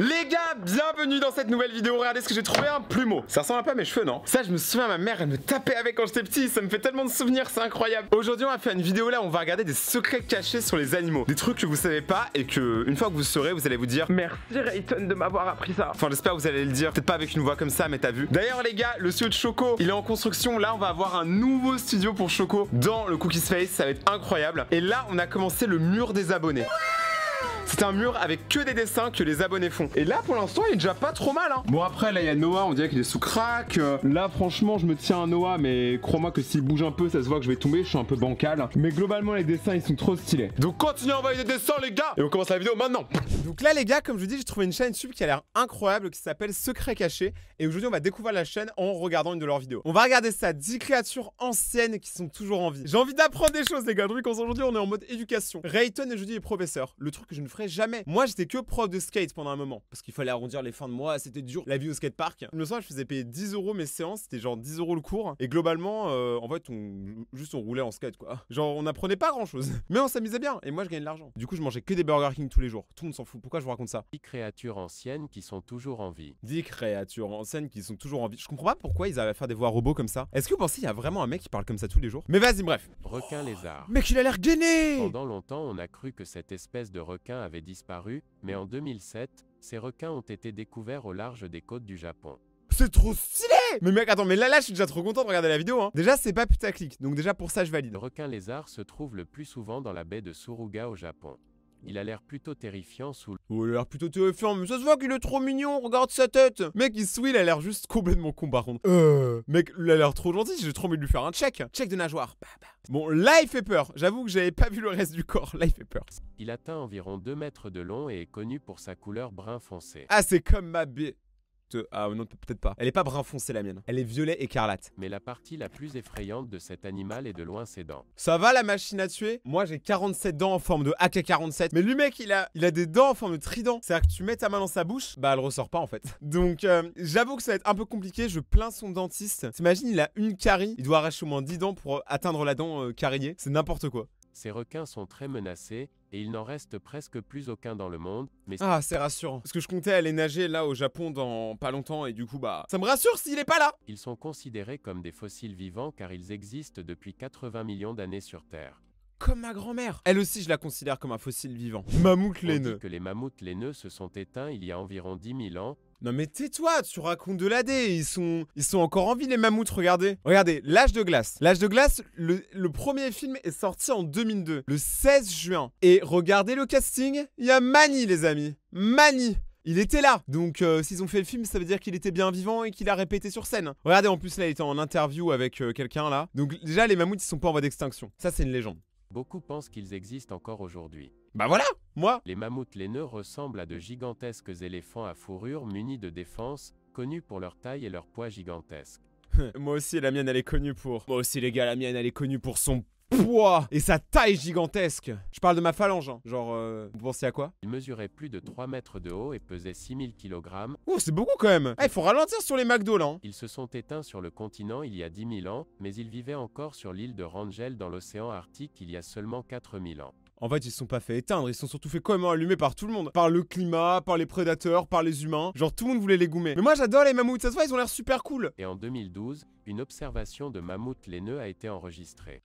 Les gars, bienvenue dans cette nouvelle vidéo. Regardez ce que j'ai trouvé, un plumeau. Ça ressemble un peu à mes cheveux, non? Ça, je me souviens, ma mère, elle me tapait avec quand j'étais petit. Ça me fait tellement de souvenirs, c'est incroyable. Aujourd'hui, on va faire une vidéo là où on va regarder des secrets cachés sur les animaux. Des trucs que vous savez pas et que, une fois que vous saurez, vous allez vous dire merci Rayton de m'avoir appris ça. Enfin, j'espère que vous allez le dire. Peut-être pas avec une voix comme ça, mais t'as vu. D'ailleurs, les gars, le studio de Choco, il est en construction. Là, on va avoir un nouveau studio pour Choco dans le Cookie Space. Ça va être incroyable. Et là, on a commencé le mur des abonnés. C'est un mur avec que des dessins que les abonnés font. Et là pour l'instant il est déjà pas trop mal hein. Bon après là il y a Noah, on dirait qu'il est sous crack. Là franchement je me tiens à Noah, mais crois-moi que s'il bouge un peu ça se voit que je vais tomber. Je suis un peu bancal, mais globalement les dessins ils sont trop stylés. Donc continuez à envoyer des dessins les gars. Et on commence la vidéo maintenant. Donc là les gars, comme je vous dis, j'ai trouvé une chaîne sub qui a l'air incroyable, qui s'appelle Secrets Cachés. Et aujourd'hui on va découvrir la chaîne en regardant une de leurs vidéos. On va regarder ça, 10 créatures anciennes qui sont toujours en vie. J'ai envie d'apprendre des choses les gars. Donc aujourd'hui on est en mode éducation. Rayton et jeudi est professeur. Le truc que je ne ferai jamais. Moi j'étais que prof de skate pendant un moment parce qu'il fallait arrondir les fins de mois, c'était dur. La vie au skatepark, je me souviens je faisais payer 10 € mes séances, c'était genre 10 € le cours et globalement en fait on roulait en skate quoi. Genre on apprenait pas grand chose mais on s'amusait bien et moi je gagnais de l'argent. Du coup je mangeais que des Burger King tous les jours. Tout le monde s'en fout. Pourquoi je vous raconte ça? 10 créatures anciennes qui sont toujours en vie. 10 créatures anciennes qui sont toujours en vie. Je comprends pas pourquoi ils arrivent à faire des voix robots comme ça. Est-ce que vous pensez qu'il y a vraiment un mec qui parle comme ça tous les jours? Mais vas-y bref. Requin lézard. Mec il a l'air gainé. Pendant longtemps on a cru que cette espèce de requin avait disparu, mais en 2007, ces requins ont été découverts au large des côtes du Japon. C'est trop stylé! Mais mec, attends, mais là, je suis déjà trop content de regarder la vidéo, hein. Déjà, c'est pas putaclic, donc déjà pour ça, je valide. Le requin lézard se trouve le plus souvent dans la baie de Suruga au Japon. Il a l'air plutôt terrifiant sous le... Oh, il a l'air plutôt terrifiant, mais ça se voit qu'il est trop mignon, regarde sa tête. Mec, il sourit, il a l'air juste complètement con par contre. Mec, il a l'air trop gentil, j'ai trop envie de lui faire un check. Check de nageoire. Bah, bah. Bon, là, il fait peur. J'avoue que j'avais pas vu le reste du corps, là, il fait peur. Il atteint environ 2 mètres de long et est connu pour sa couleur brun foncé. Ah, c'est comme ma baie. Ah non, peut-être pas. Elle est pas brun foncé la mienne. Elle est violet écarlate. Mais la partie la plus effrayante de cet animal est de loin ses dents. Ça va la machine à tuer? Moi j'ai 47 dents en forme de AK-47. Mais lui mec il a des dents en forme de trident. C'est-à-dire que tu mets ta main dans sa bouche, bah elle ressort pas en fait. Donc j'avoue que ça va être un peu compliqué. Je plains son dentiste. T'imagines il a une carie. Il doit arracher au moins 10 dents pour atteindre la dent cariée. C'est n'importe quoi. Ces requins sont très menacés. Et il n'en reste presque plus aucun dans le monde, mais... Ah, c'est rassurant. Parce que je comptais aller nager là au Japon dans pas longtemps et du coup, bah... Ça me rassure s'il est pas là. Ils sont considérés comme des fossiles vivants car ils existent depuis 80 millions d'années sur Terre. Comme ma grand-mère. Elle aussi, je la considère comme un fossile vivant. Mammouth laineux. On dit que les mammouths laineux se sont éteints il y a environ 10 000 ans. Non mais tais-toi, tu racontes de la dé, ils sont encore en vie les mammouths, regardez. Regardez, l'âge de glace. L'âge de glace, le premier film est sorti en 2002, le 16 juin. Et regardez le casting, il y a Manny les amis, Manny. Il était là, donc s'ils ont fait le film, ça veut dire qu'il était bien vivant et qu'il a répété sur scène. Regardez, en plus là, il était en interview avec quelqu'un là. Donc déjà, les mammouths, ils sont pas en voie d'extinction. Ça, c'est une légende. Beaucoup pensent qu'ils existent encore aujourd'hui. Bah voilà, moi. Les mammouths laineux ressemblent à de gigantesques éléphants à fourrure munis de défenses, connus pour leur taille et leur poids gigantesque. Moi aussi, la mienne, elle est connue pour... Moi aussi, les gars, la mienne, elle est connue pour son poids et sa taille gigantesque. Je parle de ma phalange, hein. Genre, vous pensez à quoi? Il mesurait plus de 3 mètres de haut et pesait 6000 kg. Oh, c'est beaucoup quand même. Il faut ralentir sur les McDo, là. Hein. Ils se sont éteints sur le continent il y a 10 000 ans, mais ils vivaient encore sur l'île de Rangel dans l'océan Arctique il y a seulement 4 000 ans. En fait, ils se sont pas fait éteindre, ils se sont surtout fait quand même allumer par tout le monde. Par le climat, par les prédateurs, par les humains. Genre, tout le monde voulait les gommer. Mais moi, j'adore les mammouths, ça se voit, ils ont l'air super cool. Et en 2012, une observation de mammouths laineux a été enregistrée.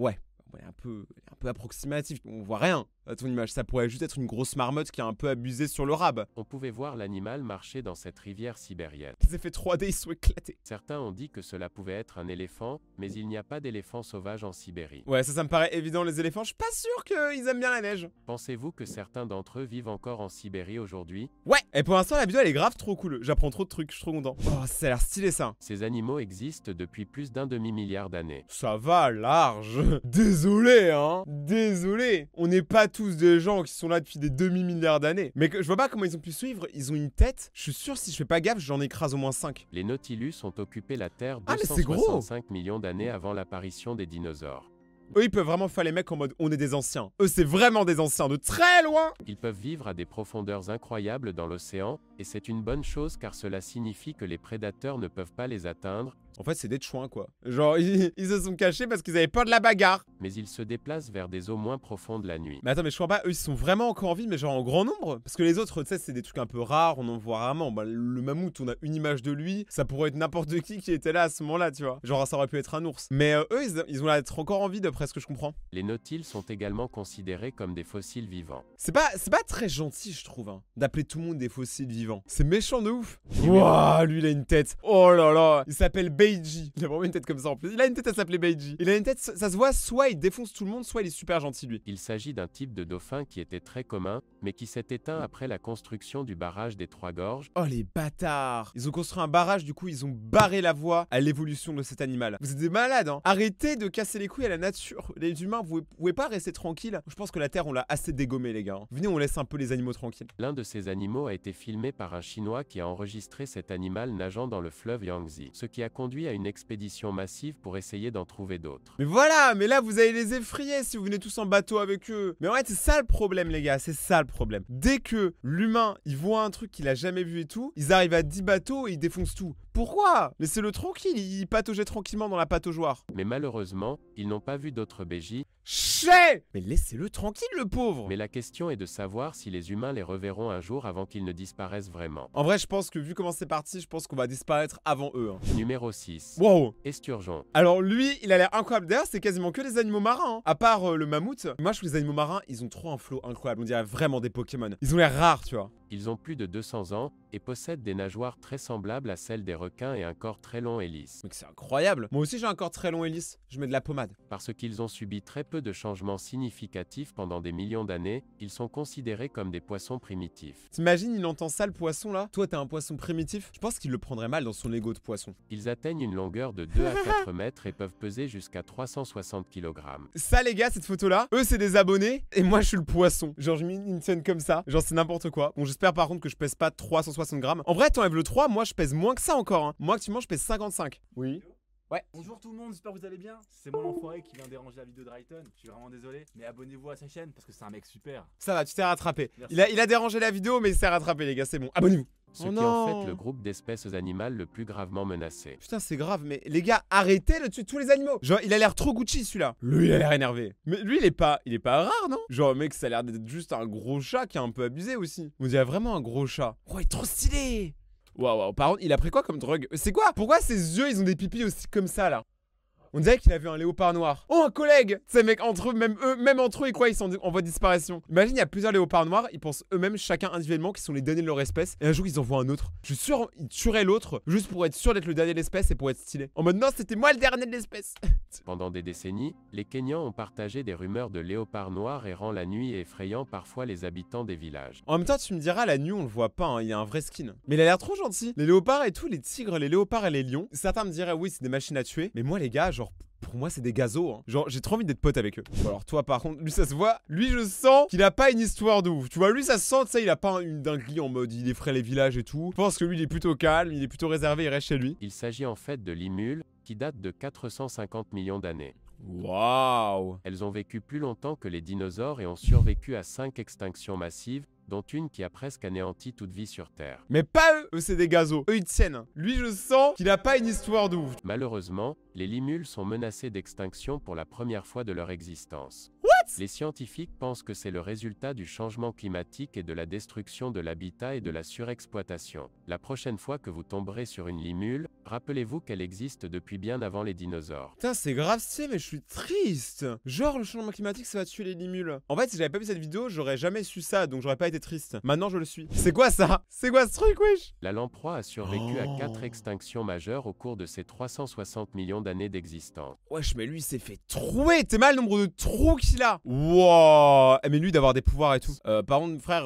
Ouais, un peu approximatif, on voit rien à ton image. Ça pourrait juste être une grosse marmotte qui a un peu abusé sur le rab. On pouvait voir l'animal marcher dans cette rivière sibérienne. Les effets 3D, ils sont éclatés. Certains ont dit que cela pouvait être un éléphant, mais il n'y a pas d'éléphant sauvage en Sibérie. Ouais, ça me paraît évident, les éléphants, je suis pas sûr qu'ils aiment bien la neige. Pensez-vous que certains d'entre eux vivent encore en Sibérie aujourd'hui? Ouais. Et pour l'instant, la vidéo, elle est grave trop cool. J'apprends trop de trucs, je suis trop content. Oh, ça a l'air stylé, ça. Ces animaux existent depuis plus d'un demi-milliard d'années. Ça va, large. Désolé, hein. Désolé. On n'est pas tous des gens qui sont là depuis des demi-milliards d'années. Mais je vois pas comment ils ont pu suivre, ils ont une tête. Je suis sûr si je fais pas gaffe, j'en écrase au moins 5. Les Nautilus ont occupé la Terre 265 millions d'années avant l'apparition des dinosaures. Eux, ils peuvent vraiment faire les mecs en mode on est des anciens. Eux, c'est vraiment des anciens de très loin. Ils peuvent vivre à des profondeurs incroyables dans l'océan, et c'est une bonne chose car cela signifie que les prédateurs ne peuvent pas les atteindre, En fait, c'est des chouins, quoi. Genre, ils se sont cachés parce qu'ils avaient peur de la bagarre. Mais ils se déplacent vers des eaux moins profondes la nuit. Mais attends, mais je crois pas, eux, ils sont vraiment encore en vie, mais genre en grand nombre. Parce que les autres, tu sais, c'est des trucs un peu rares, on en voit rarement. Bah, le mammouth, on a une image de lui. Ça pourrait être n'importe qui était là à ce moment-là, tu vois. Genre, ça aurait pu être un ours. Mais eux, ils ont l'air d'être encore en vie, d'après ce que je comprends. Les nautiles sont également considérés comme des fossiles vivants. C'est pas très gentil, je trouve, hein, d'appeler tout le monde des fossiles vivants. C'est méchant de ouf. Wouah, lui, il a une tête. Oh là là. Il s'appelle Beiji. Il a vraiment une tête comme ça en plus. Il a une tête à s'appeler Beiji. Il a une tête, ça se voit, soit il défonce tout le monde, soit il est super gentil, lui. Il s'agit d'un type de dauphin qui était très commun, mais qui s'est éteint après la construction du barrage des Trois Gorges. Oh les bâtards. Ils ont construit un barrage, du coup, ils ont barré la voie à l'évolution de cet animal. Vous êtes des malades, hein. Arrêtez de casser les couilles à la nature. Les humains, vous pouvez pas rester tranquilles. Je pense que la Terre, on l'a assez dégommée, les gars. Venez, on laisse un peu les animaux tranquilles. L'un de ces animaux a été filmé par un Chinois qui a enregistré cet animal nageant dans le fleuve Yangzi, ce qui a conduit à une expédition massive pour essayer d'en trouver d'autres. Mais voilà, mais là vous allez les effrayer si vous venez tous en bateau avec eux. Mais en fait, c'est ça le problème, les gars, c'est ça le problème. Dès que l'humain, il voit un truc qu'il a jamais vu et tout, ils arrivent à 10 bateaux et ils défoncent tout. Pourquoi? Laissez-le tranquille, il pataugeait tranquillement dans la pataugeoire. Mais malheureusement, ils n'ont pas vu d'autres Beiji. Ché! Mais laissez-le tranquille, le pauvre! Mais la question est de savoir si les humains les reverront un jour avant qu'ils ne disparaissent vraiment. En vrai, je pense que vu comment c'est parti, je pense qu'on va disparaître avant eux. Hein. Numéro 6. Wow! Esturgeon. Alors lui, il a l'air incroyable. D'ailleurs, c'est quasiment que des animaux marins. Hein. À part le mammouth. Moi, je trouve les animaux marins, ils ont trop un flow incroyable. On dirait vraiment des Pokémon. Ils ont l'air rares, tu vois. Ils ont plus de 200 ans et possèdent des nageoires très semblables à celles des requins et un corps très long et lisse. Mais c'est incroyable. Moi aussi j'ai un corps très long et lisse, je mets de la pommade. Parce qu'ils ont subi très peu de changements significatifs pendant des millions d'années, ils sont considérés comme des poissons primitifs. T'imagines, il entend ça le poisson là? Toi t'es un poisson primitif? Je pense qu'il le prendrait mal dans son ego de poisson. Ils atteignent une longueur de 2 à 4 mètres et peuvent peser jusqu'à 360 kg. Ça les gars, cette photo là, eux c'est des abonnés et moi je suis le poisson. Genre je mets une scène comme ça, genre c'est n'importe quoi. Bon, j'espère par contre que je pèse pas 360 grammes. En vrai, t'enlèves le 3, moi je pèse moins que ça encore. Hein. Moi actuellement, je pèse 55. Oui. Ouais. Bonjour tout le monde, j'espère que vous allez bien. C'est moi l'enfoiré qui vient déranger la vidéo de Rayton. Je suis vraiment désolé, mais abonnez-vous à sa chaîne parce que c'est un mec super. Ça va, tu t'es rattrapé. Il a dérangé la vidéo, mais il s'est rattrapé, les gars, c'est bon. Abonnez-vous. Ce qui est en fait le groupe d'espèces animales le plus gravement menacé. Putain, c'est grave, mais les gars, arrêtez de tuer tous les animaux. Genre, il a l'air trop Gucci celui-là. Lui, il a l'air énervé. Mais lui, il est pas rare, non? Genre, mec, ça a l'air d'être juste un gros chat qui est un peu abusé aussi. On dirait vraiment un gros chat. Oh, il est trop stylé. Waouh, waouh. Par contre, il a pris quoi comme drogue? C'est quoi? Pourquoi ses yeux, ils ont des pipis aussi comme ça, là? On dirait qu'il a vu un léopard noir. Oh, un collègue! Tu sais, mec, entre eux, même entre eux, ils croient qu'ils sont en voie de disparition. Imagine, il y a plusieurs léopards noirs, ils pensent eux-mêmes, chacun individuellement, qu'ils sont les derniers de leur espèce. Et un jour, ils en voient un autre. Je suis sûr, ils tueraient l'autre, juste pour être sûr d'être le dernier de l'espèce et pour être stylé. En mode, non, c'était moi le dernier de l'espèce! Pendant des décennies, les Kenyans ont partagé des rumeurs de léopards noirs errant la nuit et effrayant parfois les habitants des villages. En même temps, tu me diras, la nuit, on le voit pas, hein, il y a un vrai skin. Mais il a l'air trop gentil. Les léopards et tout, les tigres, les léopards et les lions. Certains me diraient, oui, c'est des machines à tuer. Mais moi, les gars, genre, pour moi, c'est des gazos. Hein. Genre, j'ai trop envie d'être pote avec eux. Alors, toi, par contre, lui, ça se voit. Lui, je sens qu'il a pas une histoire de ouf. Tu vois, lui, ça se sent, tu sais, il a pas une dinguerie en mode il effraie les villages et tout. Je pense que lui, il est plutôt calme, il est plutôt réservé, il reste chez lui. Il s'agit en fait de l'imule, qui date de 450 millions d'années. Waouh! Elles ont vécu plus longtemps que les dinosaures et ont survécu à 5 extinctions massives, dont une qui a presque anéanti toute vie sur Terre. Mais pas eux, c'est des gazos. Eux, ils tiennent. Lui, je sens qu'il n'a pas une histoire de ouf. Malheureusement, les limules sont menacées d'extinction pour la première fois de leur existence. What? Les scientifiques pensent que c'est le résultat du changement climatique et de la destruction de l'habitat et de la surexploitation. La prochaine fois que vous tomberez sur une limule, rappelez-vous qu'elle existe depuis bien avant les dinosaures. Putain, c'est grave, c'est, mais je suis triste. Genre, le changement climatique, ça va tuer les limules. En fait, si j'avais pas vu cette vidéo, j'aurais jamais su ça, donc j'aurais pas été triste. Maintenant, je le suis. C'est quoi ça? C'est quoi ce truc, wesh? La lamproie a survécu à 4 extinctions majeures au cours de ses 360 millions d'années d'existence. Wesh, mais lui, il s'est fait trouer. T'es mal le nombre de trous qu'il a. Wow. Mais lui, d'avoir des pouvoirs et tout. Par contre, frère,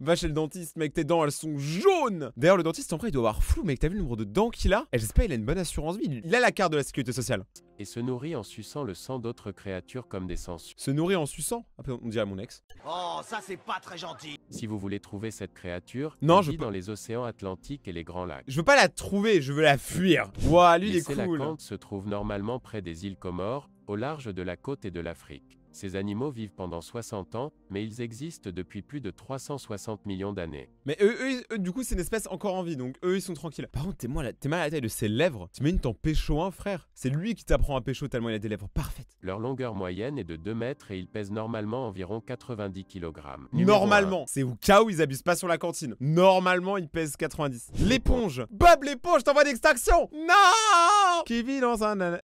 va chez le dentiste, mec, tes dents, elles sont jaunes. D'ailleurs, le dentiste, en vrai, il doit avoir flou, mec. T'as vu le nombre de dents qu'il a? Et j'espère qu'il a une bonne assurance vie. Il a la carte de la sécurité sociale. Et se nourrit en suçant le sang d'autres créatures comme des sangsues. Se nourrit en suçant? On dirait à mon ex. Oh, ça c'est pas très gentil. Si vous voulez trouver cette créature, non, je vit dans les océans Atlantiques et les grands lacs. Je veux pas la trouver, je veux la fuir. Ouah, lui il est cool. La se trouve normalement près des îles Comores, au large de la côte et de l'Afrique. Ces animaux vivent pendant 60 ans, mais ils existent depuis plus de 360 millions d'années. Mais eux, du coup, c'est une espèce encore en vie, donc eux, ils sont tranquilles. Par contre, t'es mal à la taille de ses lèvres. T'imagines, t'en pécho un, frère. C'est lui qui t'apprend à pécho tellement il a des lèvres parfaites. Leur longueur moyenne est de 2 mètres et ils pèsent normalement environ 90 kg. Normalement, c'est au cas où ils abusent pas sur la cantine. Normalement, ils pèsent 90. L'éponge. Bob l'éponge, t'envoie d'extinction. Non. Qui vit dans un...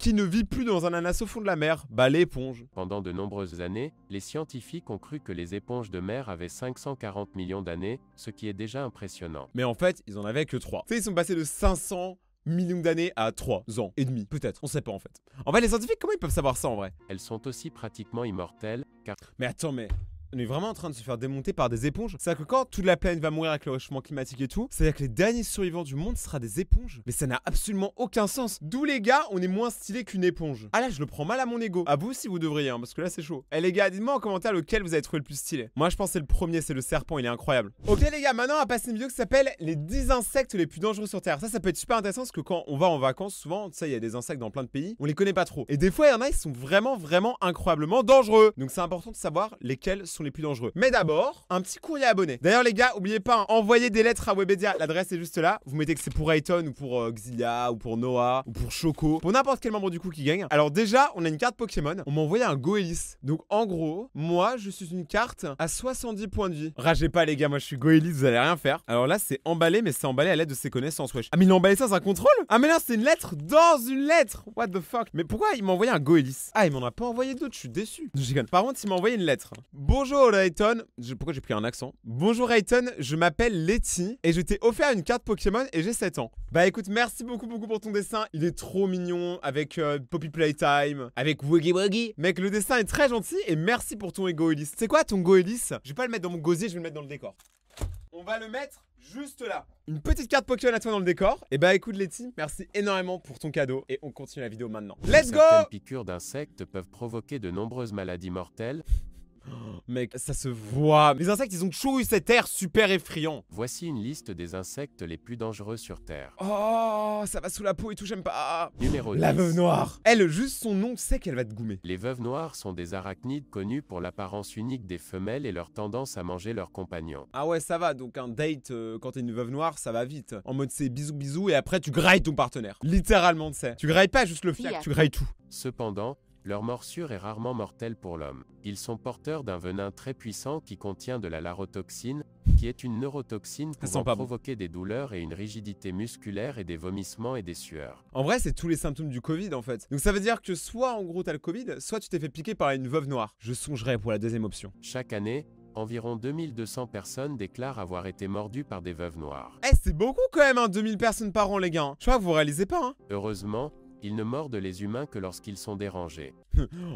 Qui ne vit plus dans un ananas au fond de la mer? Bah l'éponge. Pendant de nombreuses années, les scientifiques ont cru que les éponges de mer avaient 540 millions d'années, ce qui est déjà impressionnant. Mais en fait, ils en avaient que 3. Tu sais, ils sont passés de 500 millions d'années à 3 ans et demi, peut-être, on sait pas en fait. En fait, les scientifiques, comment ils peuvent savoir ça en vrai? Elles sont aussi pratiquement immortelles, car... Mais attends, mais... On est vraiment en train de se faire démonter par des éponges. C'est-à-dire que quand toute la planète va mourir avec le réchauffement climatique et tout, c'est-à-dire que les derniers survivants du monde sera des éponges. Mais ça n'a absolument aucun sens. D'où les gars, on est moins stylé qu'une éponge. Ah là, je le prends mal à mon ego. À vous si vous devriez, hein, parce que là c'est chaud. Eh les gars, dites-moi en commentaire lequel vous avez trouvé le plus stylé. Moi je pense c'est le premier, c'est le serpent, il est incroyable. Ok les gars, maintenant on va passer une vidéo qui s'appelle les 10 insectes les plus dangereux sur Terre. Ça peut être super intéressant parce que quand on va en vacances, souvent, tu sais, il y a des insectes dans plein de pays, on les connaît pas trop. Et des fois, il y en a, ils sont vraiment incroyablement dangereux. Donc c'est important de savoir lesquels sont les plus dangereux. Mais d'abord, un petit courrier abonné. D'ailleurs les gars, oubliez pas, hein, envoyez des lettres à Webedia, l'adresse est juste là. Vous mettez que c'est pour Rayton ou pour Xia ou pour Noah ou pour Choco, pour n'importe quel membre du coup qui gagne. Alors déjà, on a une carte Pokémon, on m'a envoyé un Goélis. Donc en gros, moi je suis une carte à 70 points de vie. Ragez pas les gars, moi je suis Goélis, vous allez rien faire. Alors là, c'est emballé, mais c'est emballé à l'aide de ses connaissances, wesh. Ah mais il a emballé ça, c'est un contrôle? Ah mais là, c'est une lettre dans une lettre. What the fuck? Mais pourquoi il m'a envoyé un Goélis? Ah, il m'en a pas envoyé d'autres, je suis déçu. Par contre, il m'a envoyé une lettre. Bonjour Rayton, pourquoi j'ai pris un accent? Bonjour Rayton, je m'appelle Letty et je t'ai offert une carte Pokémon et j'ai 7 ans. Bah écoute, merci beaucoup pour ton dessin, il est trop mignon avec Poppy Playtime, avec Wiggy Wiggy. Mec, le dessin est très gentil et merci pour ton Egoïlis. C'est quoi ton Goélis? Je vais pas le mettre dans mon gosier, je vais le mettre dans le décor. On va le mettre juste là. Une petite carte Pokémon à toi dans le décor. Et bah écoute Letty, merci énormément pour ton cadeau. Et on continue la vidéo maintenant. Let's go. Certaines piqûres d'insectes peuvent provoquer de nombreuses maladies mortelles. Oh, mec, ça se voit. Les insectes, ils ont toujours eu cet air super effrayant. Voici une liste des insectes les plus dangereux sur Terre. Oh, ça va sous la peau et tout, j'aime pas. Numéro 10. La veuve noire. Elle, juste son nom, sait qu'elle va te goumer. Les veuves noires sont des arachnides connus pour l'apparence unique des femelles et leur tendance à manger leurs compagnons. Ah ouais, ça va, donc un date quand t'es une veuve noire, ça va vite. En mode c'est bisous et après tu grailles ton partenaire. Littéralement, tu sais. Tu grailles pas juste le fiac, yeah. Tu grailles tout. Cependant, leur morsure est rarement mortelle pour l'homme. Ils sont porteurs d'un venin très puissant qui contient de la larotoxine, qui est une neurotoxine pouvant provoquer des douleurs et une rigidité musculaire et des vomissements et des sueurs. En vrai, c'est tous les symptômes du Covid en fait. Donc ça veut dire que soit en gros t'as le Covid, soit tu t'es fait piquer par une veuve noire. Je songerai pour la deuxième option. Chaque année, environ 2200 personnes déclarent avoir été mordues par des veuves noires. Eh, c'est beaucoup quand même, hein, 2000 personnes par an les gars. Je crois que vous réalisez pas, hein. Heureusement, ils ne mordent les humains que lorsqu'ils sont dérangés.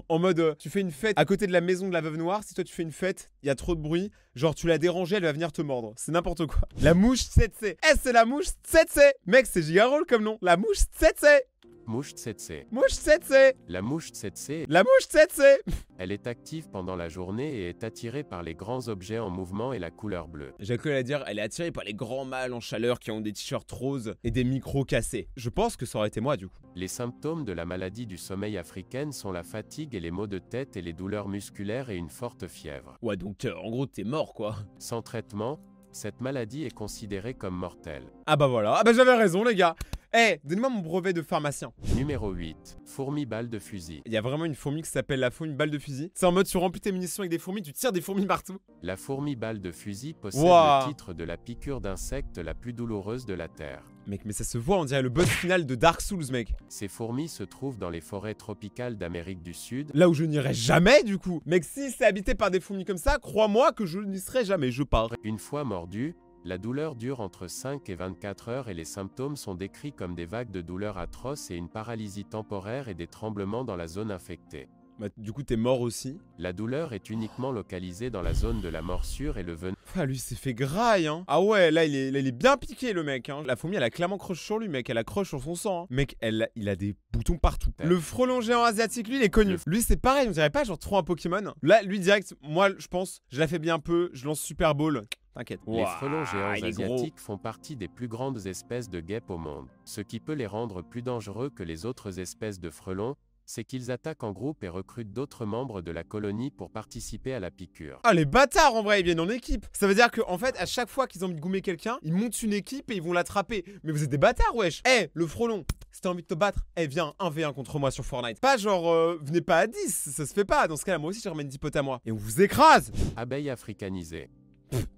En mode, tu fais une fête à côté de la maison de la veuve noire, si toi tu fais une fête, il y a trop de bruit, genre tu l'as dérangée, elle va venir te mordre. C'est n'importe quoi. La mouche Tsetse. Eh, c'est la mouche Tsetse. Mec, c'est giga drôle comme nom. La mouche Tsetse. Mouche Tsetse. Mouche Tsetse. La mouche Tsetse. La mouche Tsetse. Elle est active pendant la journée et est attirée par les grands objets en mouvement et la couleur bleue. J'ai cru la dire, elle est attirée par les grands mâles en chaleur qui ont des t-shirts roses et des micros cassés. Je pense que ça aurait été moi du coup. Les symptômes de la maladie du sommeil africaine sont la fatigue et les maux de tête et les douleurs musculaires et une forte fièvre. Ouais, donc en gros t'es mort quoi. Sans traitement, cette maladie est considérée comme mortelle. Ah bah voilà, ah bah j'avais raison les gars. Eh, hey, donnez-moi mon brevet de pharmacien. Numéro 8. Fourmi balle de fusil. Il y a vraiment une fourmi qui s'appelle la fourmi balle de fusil. C'est en mode tu remplis tes munitions avec des fourmis, tu tires des fourmis partout. La fourmi balle de fusil possède le titre de la piqûre d'insecte la plus douloureuse de la Terre. Mec, mais ça se voit, on dirait le boss final de Dark Souls, mec. Ces fourmis se trouvent dans les forêts tropicales d'Amérique du Sud. Là où je n'irai jamais, du coup. Mec, si c'est habité par des fourmis comme ça, crois-moi que je n'y serai jamais, je parle. Une fois mordu, la douleur dure entre 5 et 24 heures et les symptômes sont décrits comme des vagues de douleur atroces et une paralysie temporaire et des tremblements dans la zone infectée. Bah, du coup, t'es mort aussi. La douleur est uniquement localisée dans la zone de la morsure et le venin. Ah, lui, s'est fait graille, hein. Ah ouais, là, il est bien piqué, le mec, hein. La fourmi, elle a clairement croche sur lui, mec. Elle accroche sur son sang, hein. Mec, il a des boutons partout. Le frelon géant asiatique, lui, il est connu. Lui, c'est pareil, on dirait pas, genre, trop un Pokémon. Là, lui, direct, moi, je pense, je la fais bien un peu, je lance Super Bowl. T'inquiète. Les frelons géants asiatiques font partie des plus grandes espèces de guêpes au monde, ce qui peut les rendre plus dangereux que les autres espèces de frelons, c'est qu'ils attaquent en groupe et recrutent d'autres membres de la colonie pour participer à la piqûre. Ah les bâtards en vrai, ils viennent en équipe. Ça veut dire qu'en fait à chaque fois qu'ils ont envie de goumer quelqu'un, ils montent une équipe et ils vont l'attraper. Mais vous êtes des bâtards wesh. Eh le frelon, si t'as envie de te battre, eh viens 1v1 contre moi sur Fortnite. Pas genre venez pas à 10, ça se fait pas. Dans ce cas là moi aussi je ramène 10 potes à moi. Et on vous écrase. Abeille africanisée.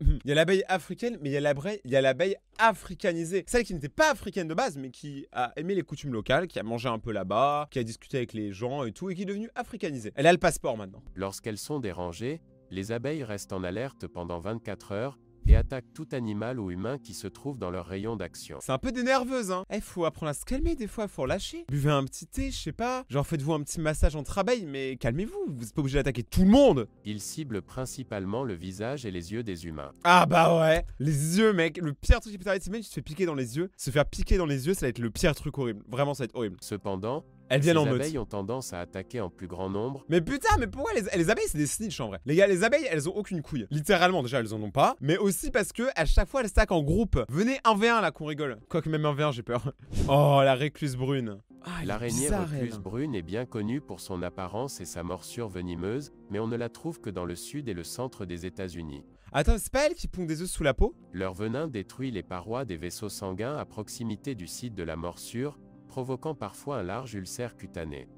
Il y a l'abeille africaine, mais il y a l'abeille africanisée. Celle qui n'était pas africaine de base, mais qui a aimé les coutumes locales, qui a mangé un peu là-bas, qui a discuté avec les gens et tout, et qui est devenue africanisée. Elle a le passeport maintenant. Lorsqu'elles sont dérangées, les abeilles restent en alerte pendant 24 heures et attaquent tout animal ou humain qui se trouve dans leur rayon d'action. C'est un peu des nerveuses, hein. Eh, faut apprendre à se calmer des fois, faut relâcher. Buvez un petit thé, je sais pas. Genre faites-vous un petit massage entre abeilles, mais calmez-vous, vous êtes pas obligé d'attaquer tout le monde. Ils ciblent principalement le visage et les yeux des humains. Ah bah ouais, les yeux mec, le pire truc qui peut t'arriver, c'est même si tu te fais piquer dans les yeux. Se faire piquer dans les yeux, ça va être le pire truc horrible. Vraiment, ça va être horrible. Cependant, les abeilles ont tendance à attaquer en plus grand nombre. Mais putain, mais pourquoi les abeilles c'est des snitchs en vrai. Les gars, les abeilles elles ont aucune couille. Littéralement déjà elles en ont pas. Mais aussi parce que à chaque fois elles stackent en groupe. Venez 1v1 là qu'on rigole. Quoique même 1v1 j'ai peur. Oh la récluse brune. Ah, l'araignée recluse brune est bien connue pour son apparence et sa morsure venimeuse. Mais on ne la trouve que dans le sud et le centre des États-Unis. Attends, c'est pas elle qui pond des œufs sous la peau? Leur venin détruit les parois des vaisseaux sanguins à proximité du site de la morsure, provoquant parfois un large ulcère cutané.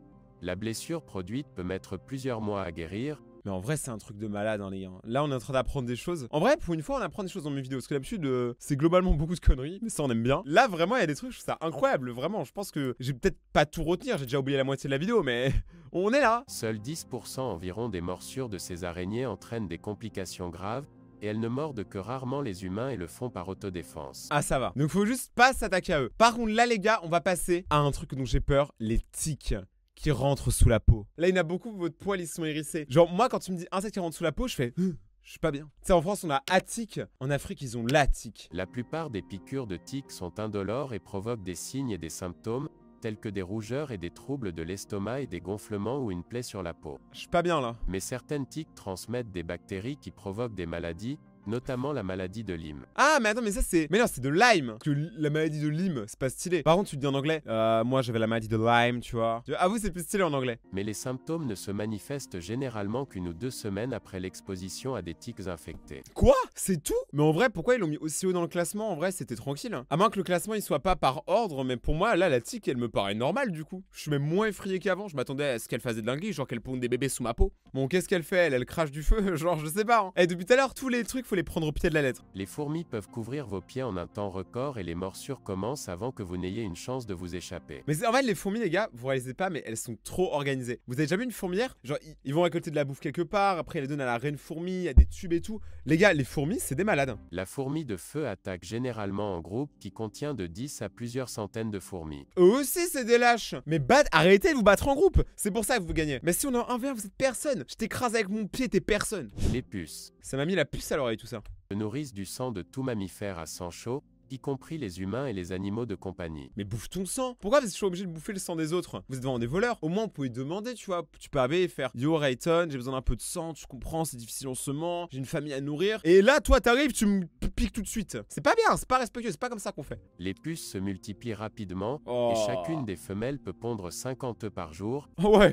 La blessure produite peut mettre plusieurs mois à guérir. Mais en vrai, c'est un truc de malade, hein, les gars. Là, on est en train d'apprendre des choses. En vrai, pour une fois, on apprend des choses dans mes vidéos. Parce que d'habitude, c'est globalement beaucoup de conneries. Mais ça, on aime bien. Là, vraiment, il y a des trucs, je trouve ça incroyable. Vraiment, je pense que j'ai peut-être pas tout retenu. J'ai déjà oublié la moitié de la vidéo, mais on est là. Seuls 10% environ des morsures de ces araignées entraînent des complications graves. Et elles ne mordent que rarement les humains et le font par autodéfense. Ah ça va. Donc faut juste pas s'attaquer à eux. Par contre là les gars, on va passer à un truc dont j'ai peur, les tiques qui rentrent sous la peau. Là il y en a beaucoup, votre poil ils sont hérissés. Genre moi quand tu me dis insecte qui rentre sous la peau, je fais je suis pas bien. Tu sais en France on a attique, en Afrique ils ont la tique. La plupart des piqûres de tiques sont indolores et provoquent des signes et des symptômes tels que des rougeurs et des troubles de l'estomac et des gonflements ou une plaie sur la peau. Je suis pas bien là. Mais certaines tiques transmettent des bactéries qui provoquent des maladies, notamment la maladie de Lyme. Ah mais attends, mais ça c'est... Mais non, c'est de Lyme. Parce que la maladie de Lyme, c'est pas stylé. Par contre, tu le dis en anglais. Moi j'avais la maladie de Lyme, tu vois. Ah vous, c'est plus stylé en anglais. Mais les symptômes ne se manifestent généralement qu'1 ou 2 semaines après l'exposition à des tiques infectées. Quoi? C'est tout? Mais en vrai, pourquoi ils l'ont mis aussi haut dans le classement? En vrai, c'était tranquille. Hein. À moins que le classement, il soit pas par ordre, mais pour moi, là, la tique, elle me paraît normale du coup. Je suis même moins effrayé qu'avant. Je m'attendais à ce qu'elle fasse de dinguerie, genre qu'elle ponde des bébés sous ma peau. Bon, qu'est-ce qu'elle fait? Elle crache du feu, genre je sais pas. Hein. Et depuis tout à l'heure, tous les trucs, faut les prendre au pied de la lettre. Les fourmis peuvent couvrir vos pieds en un temps record et les morsures commencent avant que vous n'ayez une chance de vous échapper. Mais en fait les fourmis les gars, vous réalisez pas mais elles sont trop organisées. Vous avez jamais vu une fourmière? Genre ils vont récolter de la bouffe quelque part, après ils les donnent à la reine fourmi, à des tubes et tout. Les gars les fourmis c'est des malades. La fourmi de feu attaque généralement en groupe qui contient de 10 à plusieurs centaines de fourmis. Eux aussi c'est des lâches. Mais arrêtez de vous battre en groupe. C'est pour ça que vous gagnez. Mais si on est en 1v1 vous êtes personne. Je t'écrase avec mon pied, t'es personne. Les puces. Ça m'a mis la puce à l'oreille tout ça. Se nourrissent du sang de tout mammifère à sang chaud, y compris les humains et les animaux de compagnie. Mais bouffe ton sang. Pourquoi vous êtes obligé de bouffer le sang des autres? Vous êtes devant des voleurs. Au moins vous pouvez demander, tu vois. Tu peux arriver et faire yo Rayton, j'ai besoin d'un peu de sang, tu comprends, c'est difficile en ce moment, j'ai une famille à nourrir. Et là toi t'arrives, tu me piques tout de suite. C'est pas bien, c'est pas respectueux, c'est pas comme ça qu'on fait. Les puces se multiplient rapidement et chacune des femelles peut pondre 50 œufs par jour.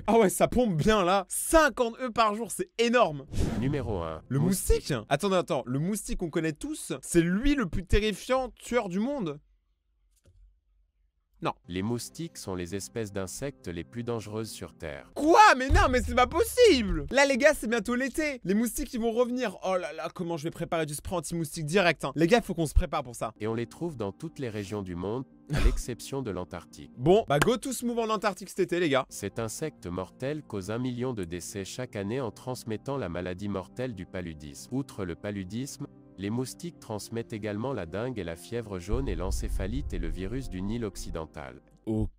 Ah ouais, ça pompe bien là. 50 œufs par jour, c'est énorme. Numéro 1. Le moustique. Attends, le moustique on connaît tous, c'est lui le plus terrifiant tueur du monde. Non. Les moustiques sont les espèces d'insectes les plus dangereuses sur Terre. Quoi? Mais non, mais c'est pas possible! Là, les gars, c'est bientôt l'été. Les moustiques, ils vont revenir. Oh là là, comment je vais préparer du spray anti-moustique direct, hein. Les gars, faut qu'on se prépare pour ça. Et on les trouve dans toutes les régions du monde, à l'exception de l'Antarctique. Bon, bah go tous move en Antarctique cet été, les gars. Cet insecte mortel cause 1 million de décès chaque année en transmettant la maladie mortelle du paludisme. Outre le paludisme, les moustiques transmettent également la dengue et la fièvre jaune et l'encéphalite et le virus du Nil occidental. Ok,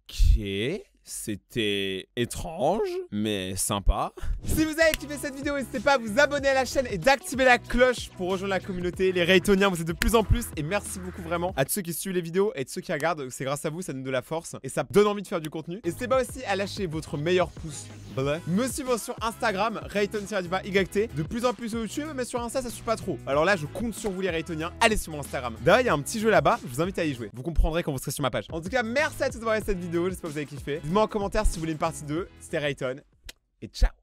c'était étrange, mais sympa. Si vous avez kiffé cette vidéo, n'hésitez pas à vous abonner à la chaîne et d'activer la cloche pour rejoindre la communauté. Les Raytoniens, vous êtes de plus en plus et merci beaucoup vraiment à tous ceux qui suivent les vidéos et de ceux qui regardent. C'est grâce à vous, ça donne de la force et ça donne envie de faire du contenu. N'hésitez pas aussi à lâcher votre meilleur pouce. Me suivre sur Instagram, Rayton_YGT. De plus en plus sur YouTube, mais sur Insta, ça suit pas trop. Alors là, je compte sur vous les Raytoniens. Allez sur mon Instagram. D'ailleurs, il y a un petit jeu là-bas, je vous invite à y jouer. Vous comprendrez quand vous serez sur ma page. En tout cas, merci à tous d'avoir regardé cette vidéo, j'espère que vous avez kiffé. dites-moi en commentaire si vous voulez une partie 2. C'était Rayton et ciao.